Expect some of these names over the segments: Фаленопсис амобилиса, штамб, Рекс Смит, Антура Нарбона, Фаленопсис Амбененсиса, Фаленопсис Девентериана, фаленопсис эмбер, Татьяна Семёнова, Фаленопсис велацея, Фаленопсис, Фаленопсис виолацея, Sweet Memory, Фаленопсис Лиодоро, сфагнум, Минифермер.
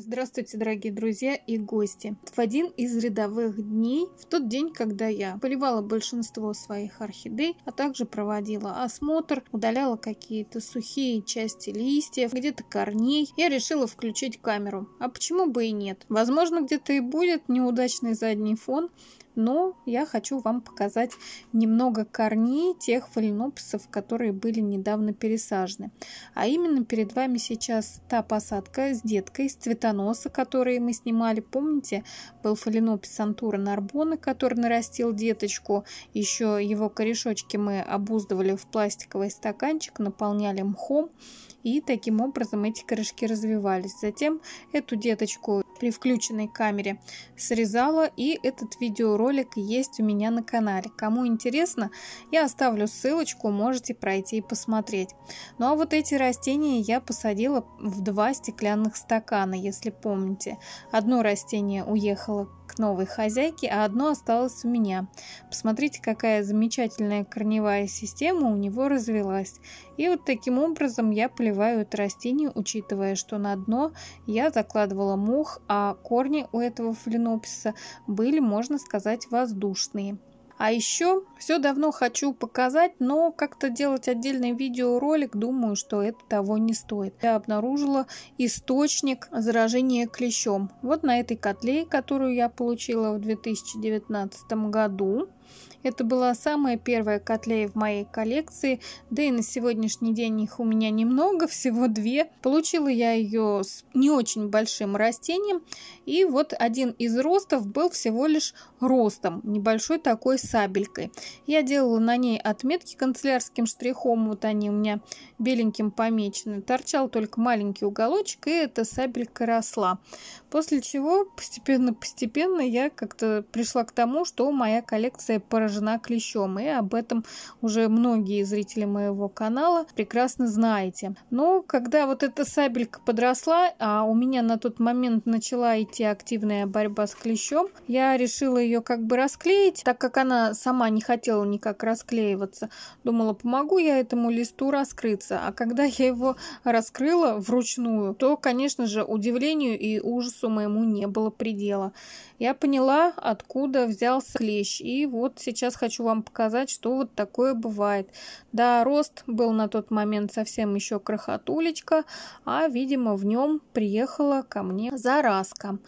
Здравствуйте, дорогие друзья и гости! В один из рядовых дней, в тот день, когда я поливала большинство своих орхидей, а также проводила осмотр, удаляла какие-то сухие части листьев, где-то корней, я решила включить камеру. А почему бы и нет? Возможно, где-то и будет неудачный задний фон, но я хочу вам показать немного корней тех фаленопсисов, которые были недавно пересажены. А именно перед вами сейчас та посадка с деткой, с цветоноса, которые мы снимали. Помните, был фаленопсис Антура Нарбона, который нарастил деточку. Еще его корешочки мы обуздывали в пластиковый стаканчик, наполняли мхом. И таким образом эти корешки развивались. Затем эту деточку при включенной камере срезала. И этот видеоролик есть у меня на канале. Кому интересно, я оставлю ссылочку, можете пройти и посмотреть. Ну а вот эти растения я посадила в 2 стеклянных стакана, если помните. Одно растение уехало к новой хозяйке, а одно осталось у меня. Посмотрите, какая замечательная корневая система у него развилась. И вот таким образом я поливаю это растение, учитывая, что на дно я закладывала мох, а корни у этого фаленопсиса были, можно сказать, воздушные. А еще все давно хочу показать, но как-то делать отдельный видеоролик, думаю, что это того не стоит. Я обнаружила источник заражения клещом. Вот на этой котле, которую я получила в 2019 году. Это была самая первая котлея в моей коллекции, да и на сегодняшний день их у меня немного, всего 2. Получила я ее с не очень большим растением, и вот один из ростов был всего лишь ростом, небольшой такой сабелькой. Я делала на ней отметки канцелярским штрихом, вот они у меня беленьким помечены. Торчал только маленький уголочек, и эта сабелька росла. После чего постепенно-постепенно я как-то пришла к тому, что моя коллекция поражена клещом, и об этом уже многие зрители моего канала прекрасно знаете. Но когда вот эта сабелька подросла, а у меня на тот момент начала идти активная борьба с клещом, я решила ее как бы расклеить, так как она сама не хотела никак расклеиваться. Думала, помогу я этому листу раскрыться. А когда я его раскрыла вручную, то, конечно же, удивлению и ужасу моему не было предела. Я поняла, откуда взялся клещ, и вот сейчас хочу вам показать, что вот такое бывает. Да, рост был на тот момент совсем еще крохотулечка, а, видимо, в нем приехала ко мне заразка.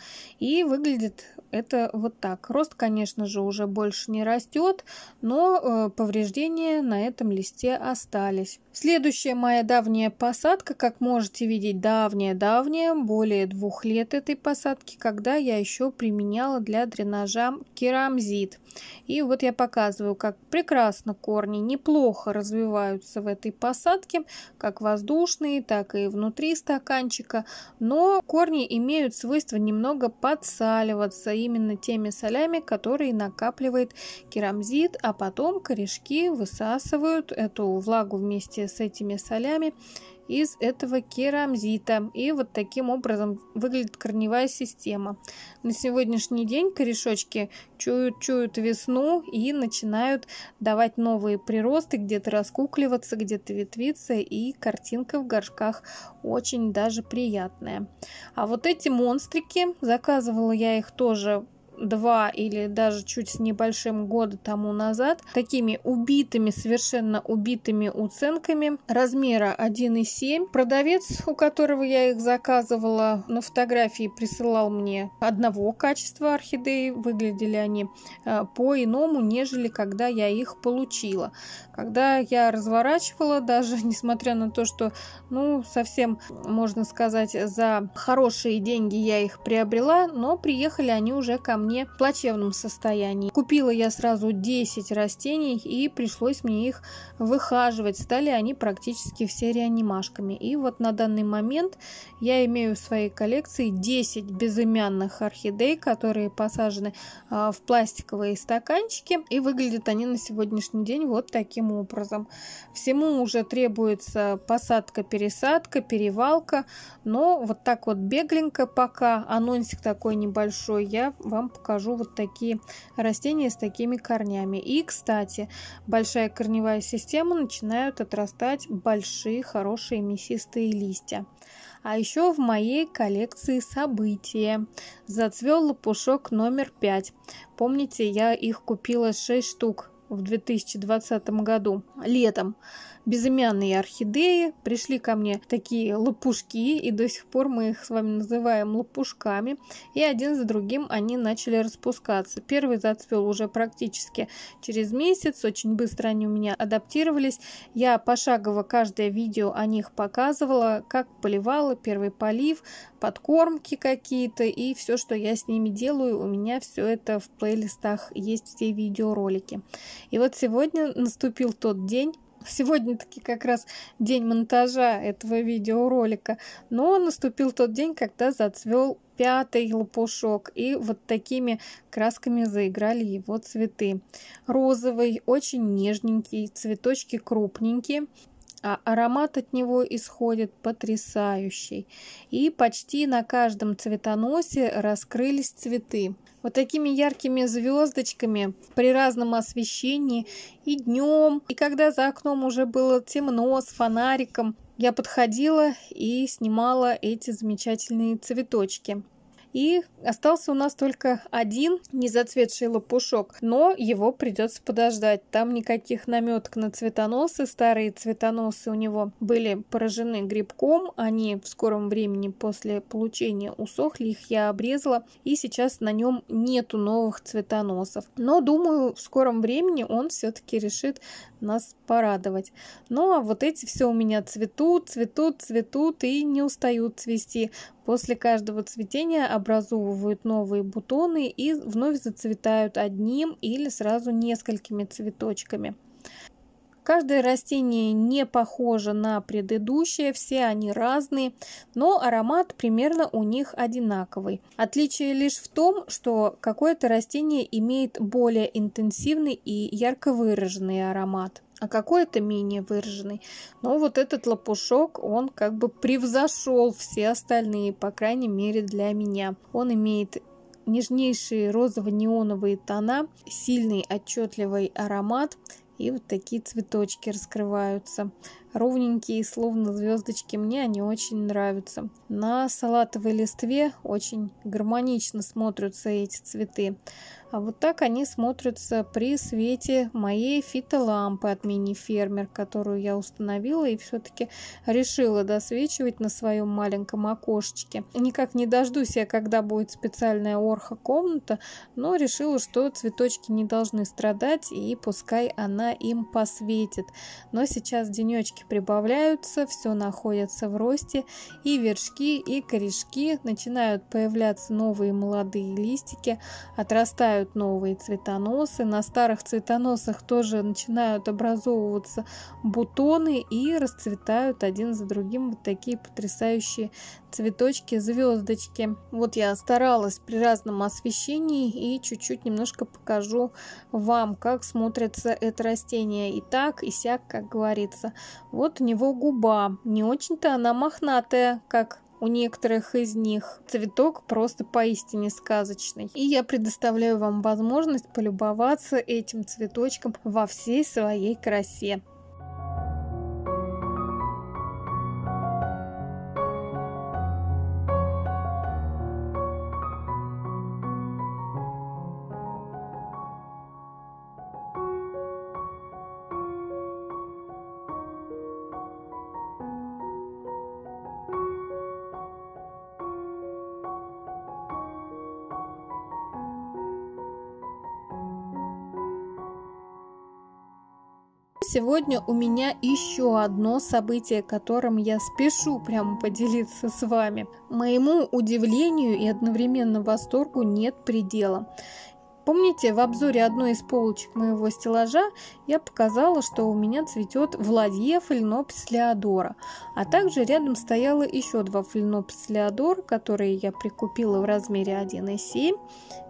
И выглядит это вот так. Рост, конечно же, уже больше не растет, но повреждения на этом листе остались. Следующая моя давняя посадка, как можете видеть, давняя, более 2 лет этой посадки, когда я еще применяла для дренажа керамзит. И вот я показываю, как прекрасно корни неплохо развиваются в этой посадке, как воздушные, так и внутри стаканчика. Но корни имеют свойство немного подсаливаться именно теми солями, которые накапливает керамзит, а потом корешки высасывают эту влагу вместе с этими солями из этого керамзита. И вот таким образом выглядит корневая система. На сегодняшний день корешочки чуют весну и начинают давать новые приросты, где-то раскукливаться, где-то ветвиться, и картинка в горшках очень даже приятная. А вот эти монстрики, заказывала я их тоже 2 или даже чуть с небольшим года тому назад, такими убитыми, совершенно убитыми уценками размера 1,7. Продавец, у которого я их заказывала, на фотографии присылал мне одного качества орхидеи. Выглядели они по-иному, нежели когда я их получила. Когда я разворачивала, даже несмотря на то, что, ну, совсем, можно сказать, за хорошие деньги я их приобрела, но приехали они уже ко мне в плачевном состоянии. Купила я сразу 10 растений, и пришлось мне их выхаживать. Стали они практически все реанимашками. И вот на данный момент я имею в своей коллекции 10 безымянных орхидей, которые посажены в пластиковые стаканчики. И выглядят они на сегодняшний день вот таким образом. Всему уже требуется посадка, пересадка, перевалка. Но вот так вот бегленько пока, анонсик такой небольшой, я вам покажу вот такие растения с такими корнями. И, кстати, большая корневая система, начинают отрастать большие, хорошие мясистые листья. А еще в моей коллекции события зацвел лопушок номер 5. Помните, я их купила 6 штук в 2020 году летом. Безымянные орхидеи, пришли ко мне такие лопушки, и до сих пор мы их с вами называем лопушками, и один за другим они начали распускаться. Первый зацвел уже практически через месяц, очень быстро они у меня адаптировались. Я пошагово каждое видео о них показывала, как поливала, первый полив, подкормки какие-то и все, что я с ними делаю. У меня все это в плейлистах есть, все видеоролики. И вот сегодня наступил тот день. Сегодня-таки как раз день монтажа этого видеоролика, но наступил тот день, когда зацвел пятый лопушок, и вот такими красками заиграли его цветы. Розовый, очень нежненький, цветочки крупненькие, а аромат от него исходит потрясающий. И почти на каждом цветоносе раскрылись цветы. Вот такими яркими звездочками при разном освещении и днем, и когда за окном уже было темно с фонариком, я подходила и снимала эти замечательные цветочки. И остался у нас только один незацветший лопушок, но его придется подождать. Там никаких наметок на цветоносы. Старые цветоносы у него были поражены грибком. Они в скором времени после получения усохли, их я обрезала. И сейчас на нем нету новых цветоносов. Но думаю, в скором времени он все-таки решит нас порадовать. Ну а вот эти все у меня цветут, цветут, цветут и не устают цвести. После каждого цветения образовывают новые бутоны и вновь зацветают одним или сразу несколькими цветочками. Каждое растение не похоже на предыдущее, все они разные, но аромат примерно у них одинаковый. Отличие лишь в том, что какое-то растение имеет более интенсивный и ярко выраженный аромат, а какой-то менее выраженный. Но вот этот лопушок, он как бы превзошел все остальные, по крайней мере для меня. Он имеет нежнейшие розово-неоновые тона, сильный отчетливый аромат, и вот такие цветочки раскрываются. Ровненькие, словно звездочки. Мне они очень нравятся. На салатовой листве очень гармонично смотрятся эти цветы. А вот так они смотрятся при свете моей фитолампы от Минифермер, которую я установила и все-таки решила досвечивать на своем маленьком окошечке. Никак не дождусь я, когда будет специальная орхо-комната, но решила, что цветочки не должны страдать, и пускай она им посветит. Но сейчас денечки прибавляются, все находится в росте, и вершки, и корешки, начинают появляться новые молодые листики, отрастают новые цветоносы. На старых цветоносах тоже начинают образовываться бутоны и расцветают один за другим вот такие потрясающие цветочки, звездочки. Вот я старалась при разном освещении и чуть-чуть немножко покажу вам, как смотрится это растение и так, и сяк, как говорится. Вот у него губа. Не очень-то она мохнатая, как у некоторых из них. Цветок просто поистине сказочный. И я предоставляю вам возможность полюбоваться этим цветочком во всей своей красе. Сегодня у меня еще одно событие, которым я спешу прямо поделиться с вами. Моему удивлению и одновременно восторгу нет предела. Помните, в обзоре одной из полочек моего стеллажа я показала, что у меня цветет в ладье Фаленопсис Лиодоро. А также рядом стояло еще два Фаленопсис Лиодоро, которые я прикупила в размере 1,7.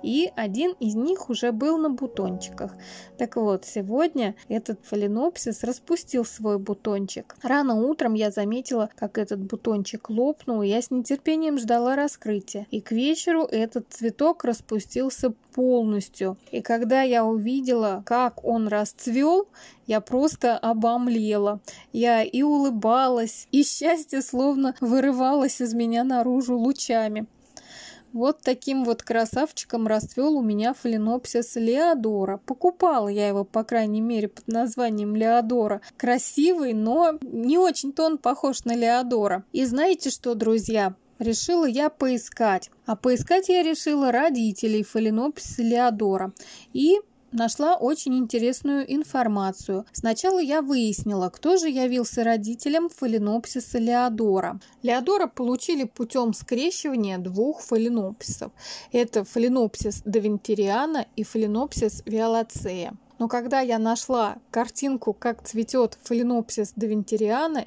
И один из них уже был на бутончиках. Так вот, сегодня этот фаленопсис распустил свой бутончик. Рано утром я заметила, как этот бутончик лопнул, и я с нетерпением ждала раскрытия. И к вечеру этот цветок распустился полностью. полностью. И когда я увидела, как он расцвел, я просто обомлела. Я и улыбалась, и счастье словно вырывалось из меня наружу лучами. Вот таким вот красавчиком расцвел у меня фаленопсис Лиодоро. Покупала я его, по крайней мере, под названием Лиодоро. Красивый, но не очень-то он похож на Лиодоро. И знаете что, друзья? Решила я поискать. А поискать я решила родителей фаленопсиса Лиодоро. И нашла очень интересную информацию. Сначала я выяснила, кто же явился родителем фаленопсиса Лиодоро. Лиодоро получили путем скрещивания двух фаленопсисов. Это фаленопсис девентериана и фаленопсис виолацея. Но когда я нашла картинку, как цветет фаленопсис девентериана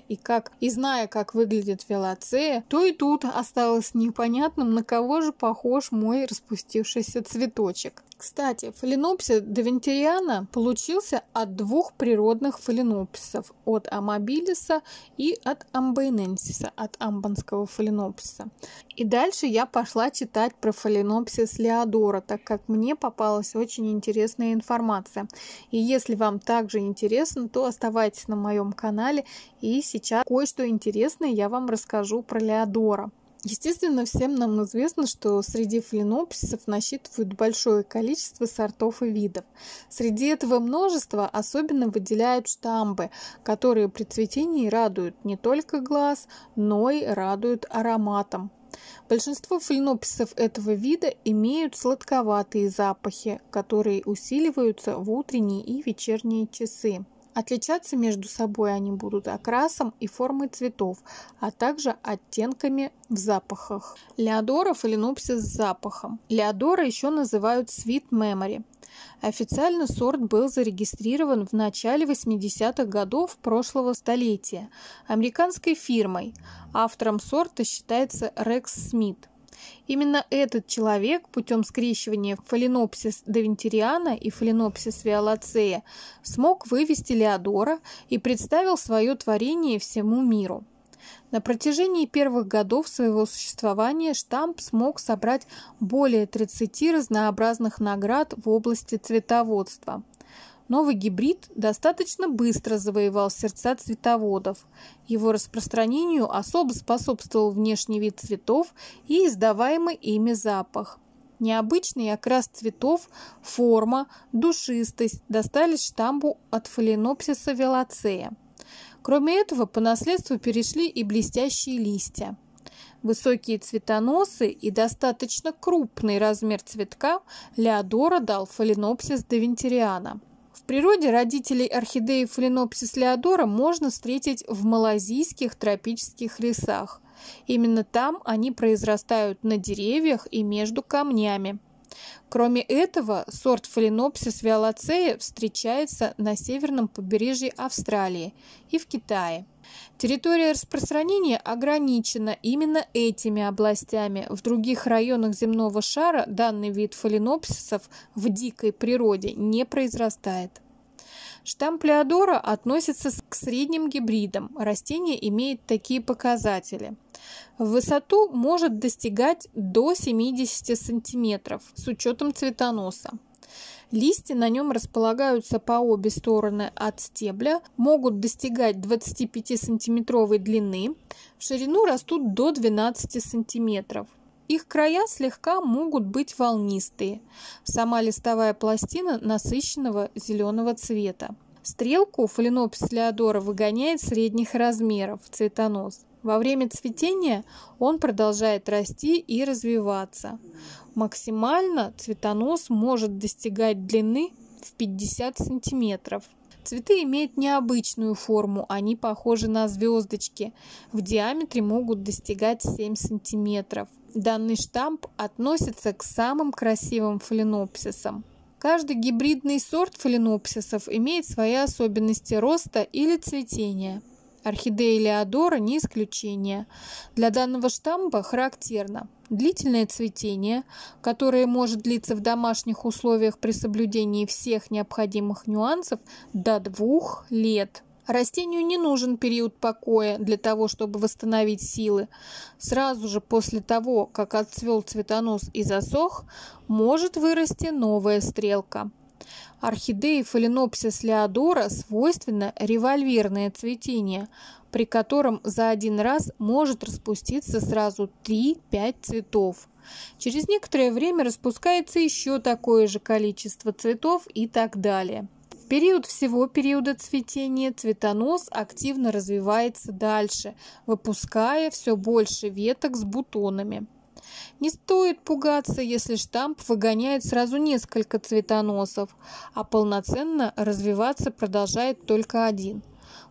и зная, как выглядит виолацея, то и тут осталось непонятным, на кого же похож мой распустившийся цветочек. Кстати, фаленопсис девентериана получился от двух природных фаленопсисов, от амобилиса и от амбененсиса, от амбонского фаленопсиса. И дальше я пошла читать про фаленопсис Лиодоро, так как мне попалась очень интересная информация. И если вам также интересно, то оставайтесь на моем канале, и сейчас кое-что интересное я вам расскажу про Лиодоро. Естественно, всем нам известно, что среди фаленопсисов насчитывают большое количество сортов и видов. Среди этого множества особенно выделяют штамбы, которые при цветении радуют не только глаз, но и радуют ароматом. Большинство фаленопсисов этого вида имеют сладковатые запахи, которые усиливаются в утренние и вечерние часы. Отличаться между собой они будут окрасом и формой цветов, а также оттенками в запахах. Лиодоро фаленопсис с запахом. Лиодоро еще называют Sweet Memory. Официально сорт был зарегистрирован в начале 80-х годов прошлого столетия американской фирмой. Автором сорта считается Рекс Смит. Именно этот человек путем скрещивания фаленопсис девентериана и фаленопсис виолацея смог вывести Лиодоро и представил свое творение всему миру. На протяжении первых годов своего существования штамп смог собрать более 30 разнообразных наград в области цветоводства. Новый гибрид достаточно быстро завоевал сердца цветоводов. Его распространению особо способствовал внешний вид цветов и издаваемый ими запах. Необычный окрас цветов, форма, душистость достались штамбу от фаленопсиса велацея. Кроме этого, по наследству перешли и блестящие листья. Высокие цветоносы и достаточно крупный размер цветка Лиодоро дал фаленопсис девентериана. В природе родителей орхидеи фаленопсис Лиодоро можно встретить в малазийских тропических лесах. Именно там они произрастают на деревьях и между камнями. Кроме этого, сорт фаленопсис виолацея встречается на северном побережье Австралии и в Китае. Территория распространения ограничена именно этими областями. В других районах земного шара данный вид фаленопсисов в дикой природе не произрастает. Штамп Лиодоро относится к средним гибридам. Растение имеет такие показатели. В высоту может достигать до 70 см с учетом цветоноса. Листья на нем располагаются по обе стороны от стебля, могут достигать 25-сантиметровой длины, в ширину растут до 12 см. Их края слегка могут быть волнистые. Сама листовая пластина насыщенного зеленого цвета. Стрелку фаленопсис Лиодоро выгоняет средних размеров цветонос. Во время цветения он продолжает расти и развиваться. Максимально цветонос может достигать длины в 50 см. Цветы имеют необычную форму, они похожи на звездочки. В диаметре могут достигать 7 см. Данный штамп относится к самым красивым фаленопсисам. Каждый гибридный сорт фаленопсисов имеет свои особенности роста или цветения. Орхидеи Лиодоро не исключение. Для данного штампа характерно длительное цветение, которое может длиться в домашних условиях при соблюдении всех необходимых нюансов до 2 лет. Растению не нужен период покоя для того, чтобы восстановить силы. Сразу же после того, как отцвел цветонос и засох, может вырасти новая стрелка. Орхидеи Фаленопсис Лиодоро свойственно револьверное цветение, при котором за один раз может распуститься сразу 3-5 цветов. Через некоторое время распускается еще такое же количество цветов и так далее. В период всего периода цветения цветонос активно развивается дальше, выпуская все больше веток с бутонами. Не стоит пугаться, если штамп выгоняет сразу несколько цветоносов, а полноценно развиваться продолжает только один.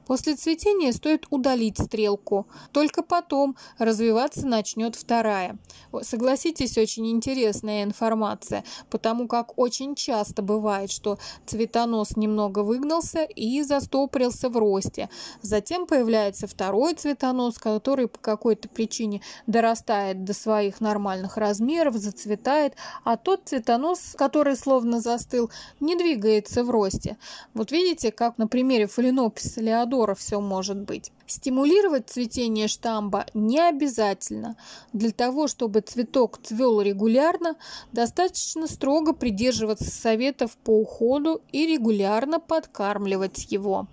После цветения стоит удалить стрелку, только потом развиваться начнет вторая. Согласитесь, очень интересная информация, потому как очень часто бывает, что цветонос немного выгнался и застопорился в росте. Затем появляется второй цветонос, который по какой-то причине дорастает до своих нормальных размеров, зацветает, а тот цветонос, который словно застыл, не двигается в росте. Вот видите, как на примере Фаленопсиса Лиодоро все может быть. Стимулировать цветение штамба не обязательно. Для того, чтобы цветок цвел регулярно, достаточно строго придерживаться советов по уходу и регулярно подкармливать его.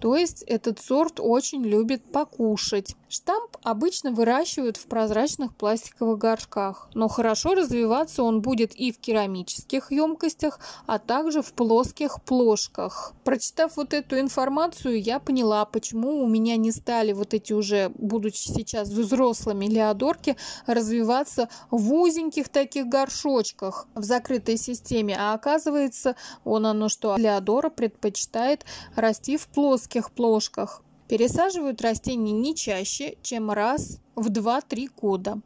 То есть этот сорт очень любит покушать. Штамп обычно выращивают в прозрачных пластиковых горшках, но хорошо развиваться он будет и в керамических емкостях, а также в плоских плошках. Прочитав вот эту информацию, я поняла, почему у меня не стали вот эти уже, будучи сейчас взрослыми, лиодорки развиваться в узеньких таких горшочках в закрытой системе, а оказывается, лиодора предпочитает расти в плоских плошках. Пересаживают растения не чаще, чем раз в 2-3 года.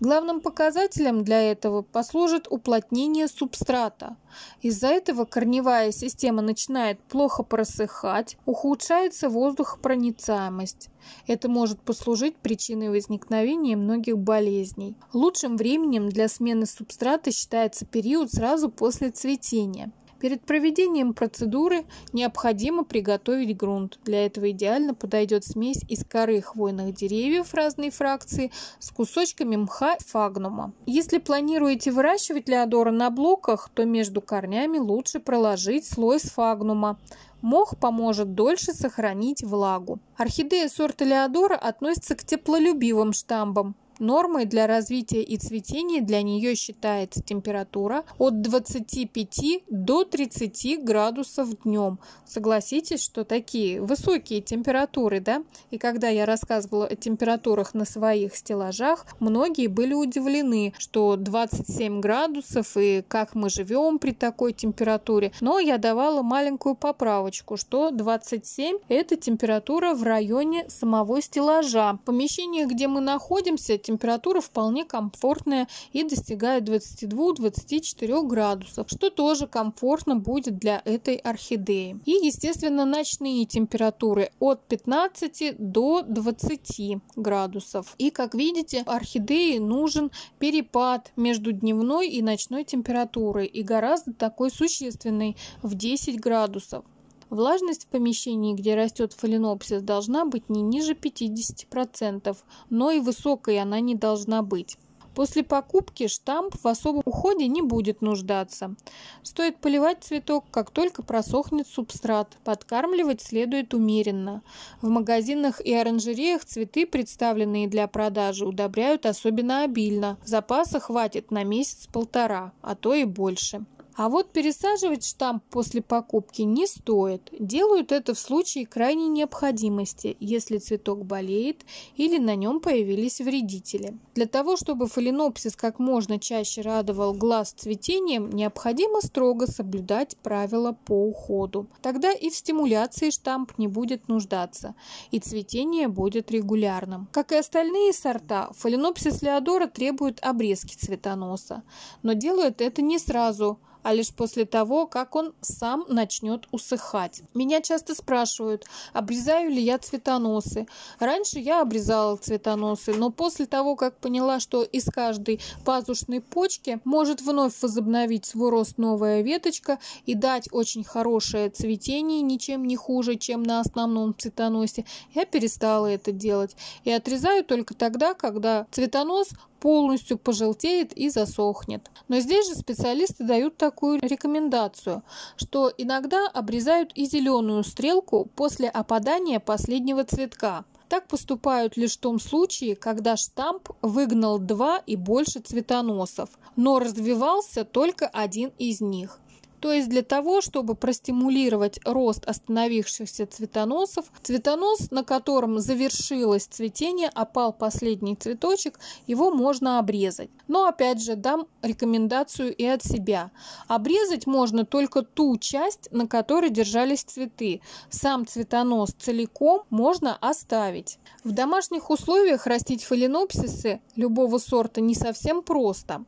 Главным показателем для этого послужит уплотнение субстрата. Из-за этого корневая система начинает плохо просыхать, ухудшается воздухопроницаемость. Это может послужить причиной возникновения многих болезней. Лучшим временем для смены субстрата считается период сразу после цветения. Перед проведением процедуры необходимо приготовить грунт. Для этого идеально подойдет смесь из коры хвойных деревьев разной фракции с кусочками мха и фагнума. Если планируете выращивать лиодоро на блоках, то между корнями лучше проложить слой сфагнума. Мох поможет дольше сохранить влагу. Орхидея сорта лиодоро относится к теплолюбивым штамбам. Нормой для развития и цветения для нее считается температура от 25 до 30 градусов днем. Согласитесь, что такие высокие температуры, да? И когда я рассказывала о температурах на своих стеллажах, многие были удивлены, что 27 градусов и как мы живем при такой температуре. Но я давала маленькую поправочку, что 27 – это температура в районе самого стеллажа. В помещении, где мы находимся, температура вполне комфортная и достигает 22-24 градусов, что тоже комфортно будет для этой орхидеи. И, естественно, ночные температуры от 15 до 20 градусов. И, как видите, орхидее нужен перепад между дневной и ночной температурой, и гораздо такой существенный в 10 градусов. Влажность в помещении, где растет фаленопсис, должна быть не ниже 50%, но и высокой она не должна быть. После покупки штамп в особом уходе не будет нуждаться. Стоит поливать цветок, как только просохнет субстрат. Подкармливать следует умеренно. В магазинах и оранжереях цветы, представленные для продажи, удобряют особенно обильно. Запаса хватит на месяц-полтора, а то и больше. А вот пересаживать штамп после покупки не стоит. Делают это в случае крайней необходимости, если цветок болеет или на нем появились вредители. Для того, чтобы фаленопсис как можно чаще радовал глаз цветением, необходимо строго соблюдать правила по уходу. Тогда и в стимуляции штамп не будет нуждаться, и цветение будет регулярным. Как и остальные сорта, фаленопсис Лиодоро требует обрезки цветоноса, но делают это не сразу, а лишь после того, как он сам начнет усыхать. Меня часто спрашивают, обрезаю ли я цветоносы. Раньше я обрезала цветоносы, но после того, как поняла, что из каждой пазушной почки может вновь возобновить свой рост новая веточка и дать очень хорошее цветение, ничем не хуже, чем на основном цветоносе, я перестала это делать. И отрезаю только тогда, когда цветонос полностью пожелтеет и засохнет. Но здесь же специалисты дают такую рекомендацию, что иногда обрезают и зеленую стрелку после опадания последнего цветка. Так поступают лишь в том случае, когда штамп выгнал 2 и больше цветоносов, но развивался только один из них. То есть для того, чтобы простимулировать рост остановившихся цветоносов, цветонос, на котором завершилось цветение, опал последний цветочек, его можно обрезать. Но опять же дам рекомендацию и от себя. Обрезать можно только ту часть, на которой держались цветы. Сам цветонос целиком можно оставить. В домашних условиях растить фаленопсисы любого сорта не совсем просто.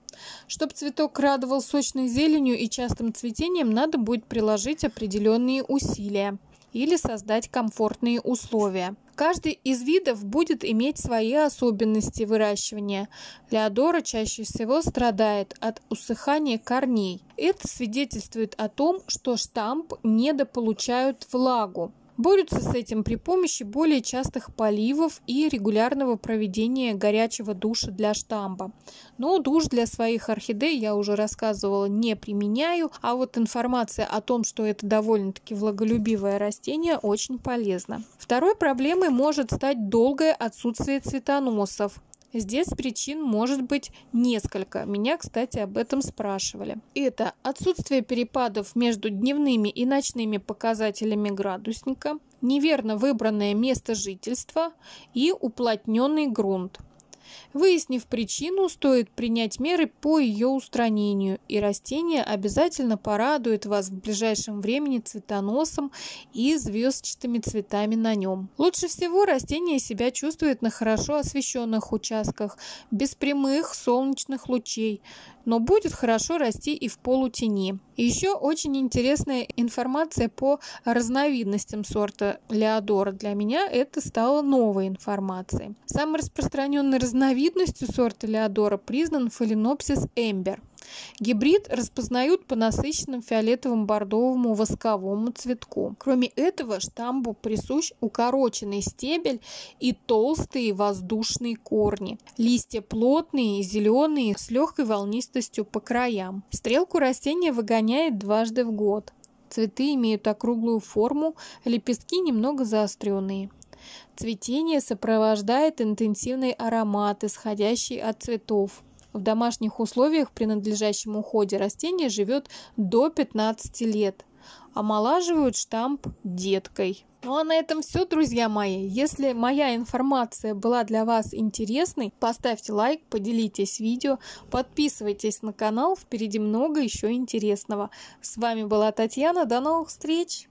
Чтобы цветок радовал сочной зеленью и частым цветением, надо будет приложить определенные усилия или создать комфортные условия. Каждый из видов будет иметь свои особенности выращивания. Лиодоро чаще всего страдает от усыхания корней. Это свидетельствует о том, что штамп недополучают влагу. Борются с этим при помощи более частых поливов и регулярного проведения горячего душа для штамба. Но душ для своих орхидей, я уже рассказывала, не применяю, а вот информация о том, что это довольно-таки влаголюбивое растение, очень полезна. Второй проблемой может стать долгое отсутствие цветоносов. Здесь причин может быть несколько. Меня, кстати, об этом спрашивали. Это отсутствие перепадов между дневными и ночными показателями градусника, неверно выбранное место жительства и уплотненный грунт. Выяснив причину, стоит принять меры по ее устранению, и растение обязательно порадует вас в ближайшем времени цветоносом и звездчатыми цветами на нем. Лучше всего растение себя чувствует на хорошо освещенных участках, без прямых солнечных лучей, но будет хорошо расти и в полутени. Еще очень интересная информация по разновидностям сорта Лиодоро. Для меня это стало новой информацией. Самой распространенной разновидностью сорта Лиодоро признан фаленопсис эмбер. Гибрид распознают по насыщенным фиолетовым-бордовому восковому цветку. Кроме этого, штамбу присущ укороченный стебель и толстые воздушные корни. Листья плотные, зеленые, с легкой волнистостью по краям. Стрелку растения выгоняет дважды в год. Цветы имеют округлую форму, лепестки немного заостренные. Цветение сопровождает интенсивный аромат, исходящий от цветов. В домашних условиях при надлежащем уходе растение живет до 15 лет. Омолаживают штамп деткой. Ну а на этом все, друзья мои. Если моя информация была для вас интересной, поставьте лайк, поделитесь видео, подписывайтесь на канал, впереди много еще интересного. С вами была Татьяна, до новых встреч!